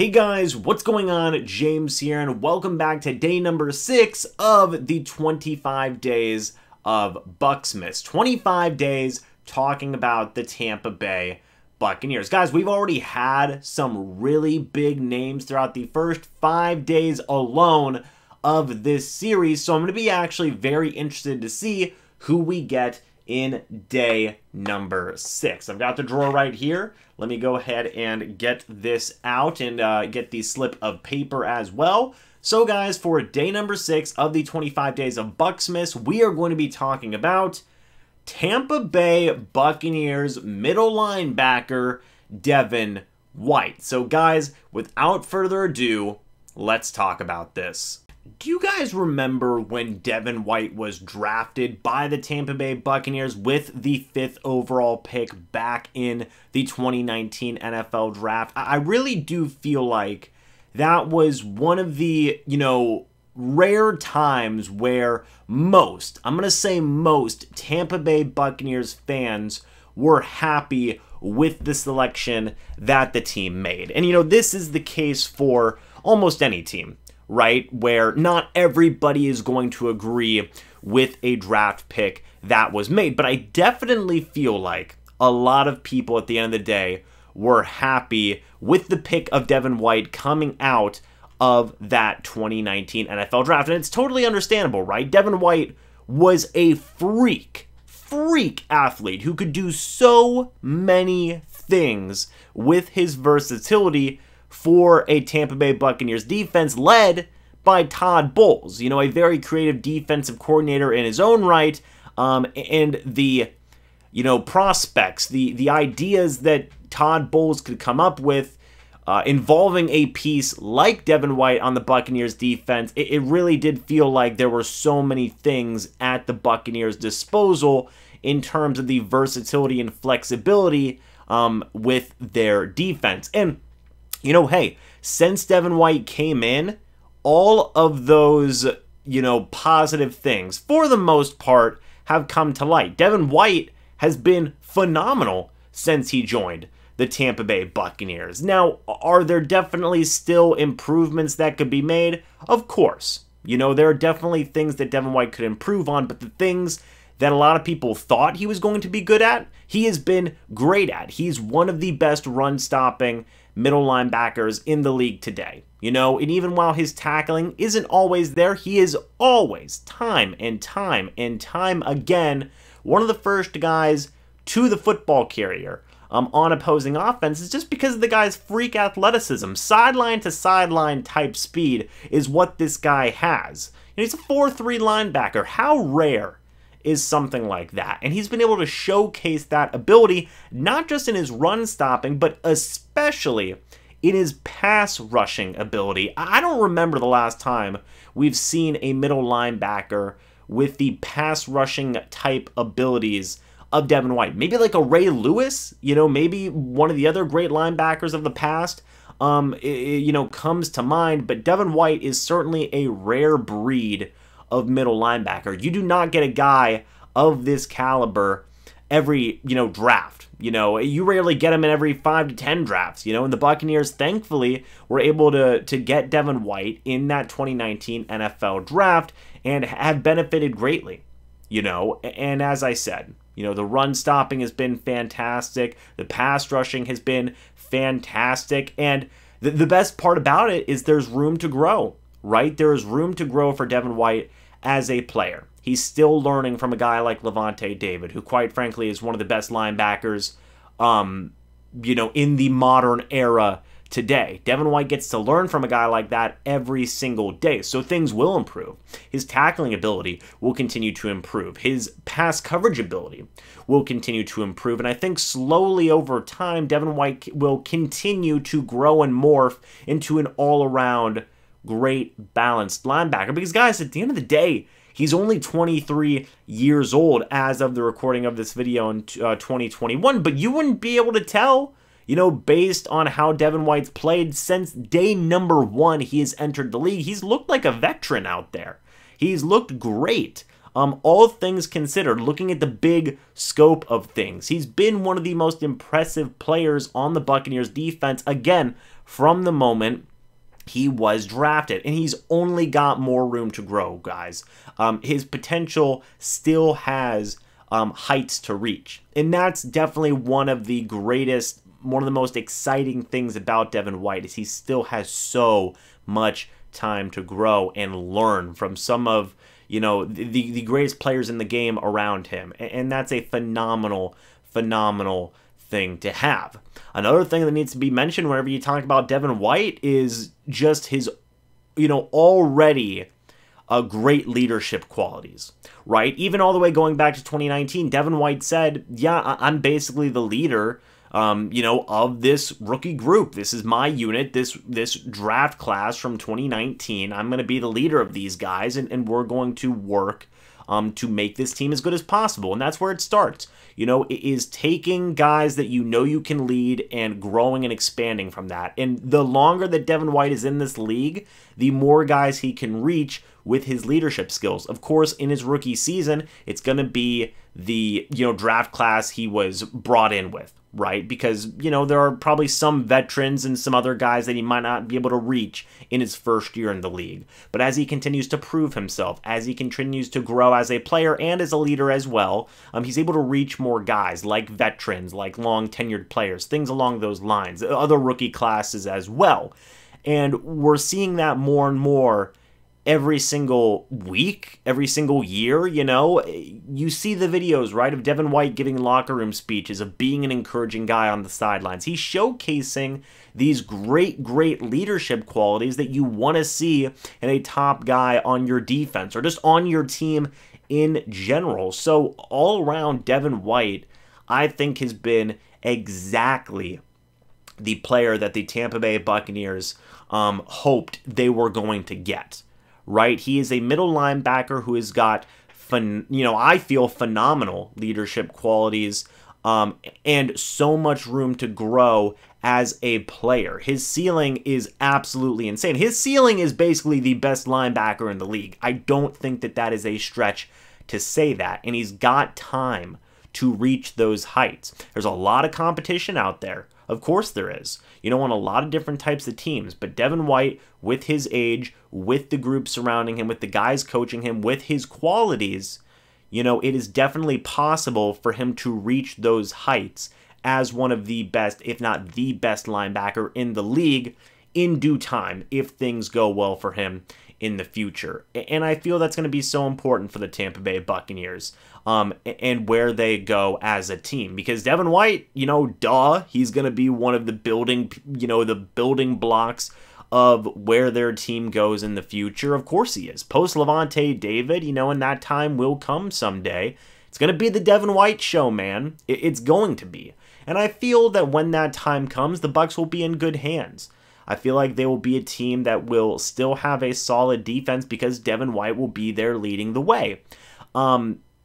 Hey guys, what's going on? James here, and welcome back to day number 6 of the 25 days of Bucksmas. 25 days talking about the Tampa Bay Buccaneers. Guys, we've already had some really big names throughout the first 5 days alone of this series, so I'm going to be actually very interested to see who we get in day number 6. I've got the drawer right here. Let me go ahead and get this out and get the slip of paper as well. So guys, for day number 6 of the 25 days of Bucksmas, we are going to be talking about Tampa Bay Buccaneers middle linebacker Devin White. So guys, without further ado, let's talk about this. Do you guys remember when Devin White was drafted by the Tampa Bay Buccaneers with the 5th overall pick back in the 2019 NFL Draft? I really do feel like that was one of the, rare times where most Tampa Bay Buccaneers fans were happy with the selection that the team made. And, this is the case for almost any team, right, where not everybody is going to agree with a draft pick that was made. But I definitely feel like a lot of people at the end of the day were happy with the pick of Devin White coming out of that 2019 NFL Draft. And it's totally understandable, right? Devin White was a freak athlete who could do so many things with his versatility for a Tampa Bay Buccaneers defense led by Todd Bowles, a very creative defensive coordinator in his own right, and the, prospects, the ideas that Todd Bowles could come up with involving a piece like Devin White on the Buccaneers defense. It really did feel like there were so many things at the Buccaneers' disposal in terms of the versatility and flexibility with their defense. And hey, since Devin White came in, all of those, positive things, for the most part, have come to light. Devin White has been phenomenal since he joined the Tampa Bay Buccaneers. Now, are there definitely still improvements that could be made? Of course. There are definitely things that Devin White could improve on, but the things that a lot of people thought he was going to be good at, he has been great at. He's one of the best run-stopping middle linebackers in the league today. And even while his tackling isn't always there, he is always, time and time again, one of the first guys to the football carrier on opposing offenses, just because of the guy's freak athleticism. Sideline to sideline type speed is what this guy has. He's a 4-3 linebacker. How rare is something like that? And he's been able to showcase that ability, not just in his run stopping, but especially in his pass rushing ability. I don't remember the last time we've seen a middle linebacker with the pass rushing type abilities of Devin White. Maybe like a Ray Lewis, maybe one of the other great linebackers of the past, comes to mind, but Devin White is certainly a rare breed of middle linebacker. You do not get a guy of this caliber every, draft. You rarely get him in every 5 to 10 drafts, and the Buccaneers thankfully were able to get Devin White in that 2019 NFL Draft and have benefited greatly, and as I said, the run stopping has been fantastic, the pass rushing has been fantastic, and the best part about it is there's room to grow, right? There is room to grow for Devin White as a player. He's still learning from a guy like Lavonte David, who quite frankly is one of the best linebackers, in the modern era today. Devin White gets to learn from a guy like that every single day, so things will improve. His tackling ability will continue to improve. His pass coverage ability will continue to improve, and I think slowly over time, Devin White will continue to grow and morph into an all-around great balanced linebacker, because guys, at the end of the day, he's only 23 years old as of the recording of this video in 2021, but you wouldn't be able to tell, based on how Devin White's played since day number 1 he has entered the league. He's looked like a veteran out there. He's looked great, all things considered, looking at the big scope of things. He's been one of the most impressive players on the Buccaneers defense, again, from the moment he was drafted, and he's only got more room to grow, guys. His potential still has heights to reach, and that's definitely one of the most exciting things about Devin White is he still has so much time to grow and learn from some of, you know, the greatest players in the game around him, and that's a phenomenal thing to have. Another thing that needs to be mentioned whenever you talk about Devin White is just his, you know, already great leadership qualities, right? Even all the way going back to 2019, Devin White said, yeah, I'm basically the leader, you know, of this rookie group. This is my unit, this draft class from 2019. I'm going to be the leader of these guys, and we're going to work to make this team as good as possible. And that's where it starts. You know, it is taking guys that you know you can lead and growing and expanding from that. And the longer that Devin White is in this league, the more guys he can reach with his leadership skills. Of course, in his rookie season, it's going to be the, you know, draft class he was brought in with, right? Because, you know, there are probably some veterans and some other guys that he might not be able to reach in his first year in the league. But as he continues to prove himself, as he continues to grow as a player and as a leader as well, he's able to reach more guys, like veterans, like long-tenured players, things along those lines, other rookie classes as well. And we're seeing that more and more every single week, every single year. You know, you see the videos, right, of Devin White giving locker room speeches, of being an encouraging guy on the sidelines. He's showcasing these great leadership qualities that you want to see in a top guy on your defense or just on your team in general. So all around, Devin White, I think, has been exactly the player that the Tampa Bay Buccaneers hoped they were going to get. Right, he is a middle linebacker who has got, you know, I feel phenomenal leadership qualities and so much room to grow as a player. His ceiling is absolutely insane. His ceiling is basically the best linebacker in the league. I don't think that that is a stretch to say that, and he's got time to reach those heights. There's a lot of competition out there. Of course there is, you know, on a lot of different types of teams. But Devin White, with his age, with the group surrounding him, with the guys coaching him, with his qualities, you know, it is definitely possible for him to reach those heights as one of the best, if not the best linebacker in the league in due time, if things go well for him in the future. And I feel that's going to be so important for the Tampa Bay Buccaneers and where they go as a team, because Devin White, you know, duh, he's going to be one of the building, you know, the building blocks of where their team goes in the future. Of course he is. Post Lavonte David, you know, and that time will come someday. It's going to be the Devin White show, man. It's going to be. And I feel that when that time comes, the Bucs will be in good hands. I feel like they will be a team that will still have a solid defense because Devin White will be there leading the way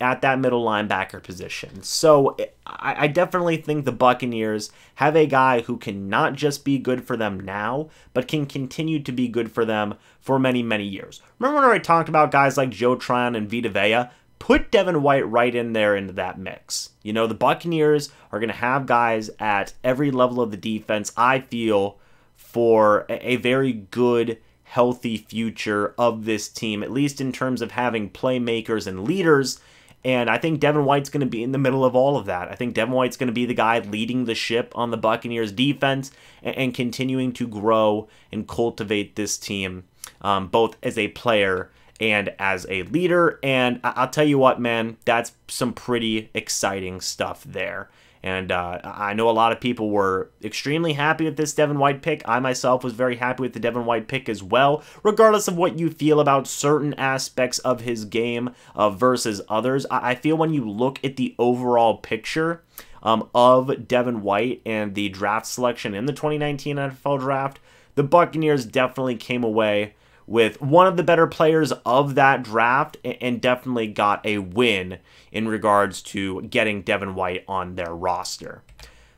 at that middle linebacker position. So I definitely think the Buccaneers have a guy who can not just be good for them now, but can continue to be good for them for many, many years. Remember when I talked about guys like Joe Tryon and Vita Vea? Put Devin White right in there into that mix. You know, the Buccaneers are going to have guys at every level of the defense, I feel, for a very good, healthy future of this team, at least in terms of having playmakers and leaders. And I think Devin White's going to be in the middle of all of that. I think Devin White's going to be the guy leading the ship on the Buccaneers defense and continuing to grow and cultivate this team, both as a player and as a leader. And I'll tell you what, man, that's some pretty exciting stuff there. And I know a lot of people were extremely happy with this Devin White pick. I myself was very happy with the Devin White pick as well. Regardless of what you feel about certain aspects of his game versus others, I feel when you look at the overall picture of Devin White and the draft selection in the 2019 NFL draft, the Buccaneers definitely came away with one of the better players of that draft and definitely got a win in regards to getting Devin White on their roster.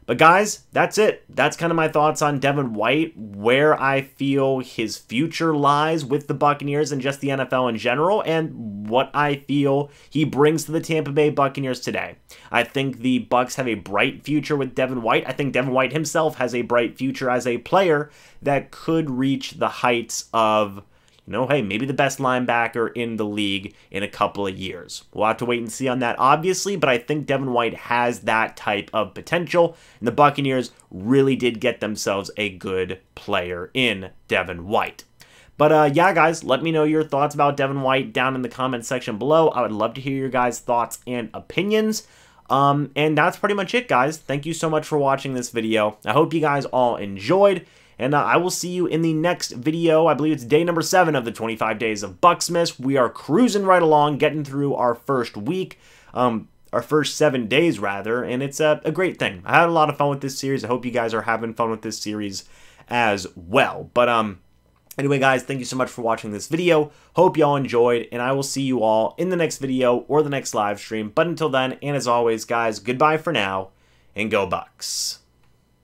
But guys, that's it. That's kind of my thoughts on Devin White, where I feel his future lies with the Buccaneers and just the NFL in general, and what I feel he brings to the Tampa Bay Buccaneers today. I think the Bucs have a bright future with Devin White. I think Devin White himself has a bright future as a player that could reach the heights of, you know, hey, maybe the best linebacker in the league in a couple of years. We'll have to wait and see on that, obviously, but I think Devin White has that type of potential, and the Buccaneers really did get themselves a good player in Devin White. But yeah, guys, let me know your thoughts about Devin White down in the comments section below. I would love to hear your guys' thoughts and opinions. And that's pretty much it, guys. Thank you so much for watching this video. I hope you guys all enjoyed. And I will see you in the next video. I believe it's day number 7 of the 25 days of Bucksmas. We are cruising right along, getting through our first week, our first 7 days, rather. And it's a great thing. I had a lot of fun with this series. I hope you guys are having fun with this series as well. But anyway, guys, thank you so much for watching this video. Hope y'all enjoyed. And I will see you all in the next video or the next live stream. But until then, and as always, guys, goodbye for now. And go Bucks.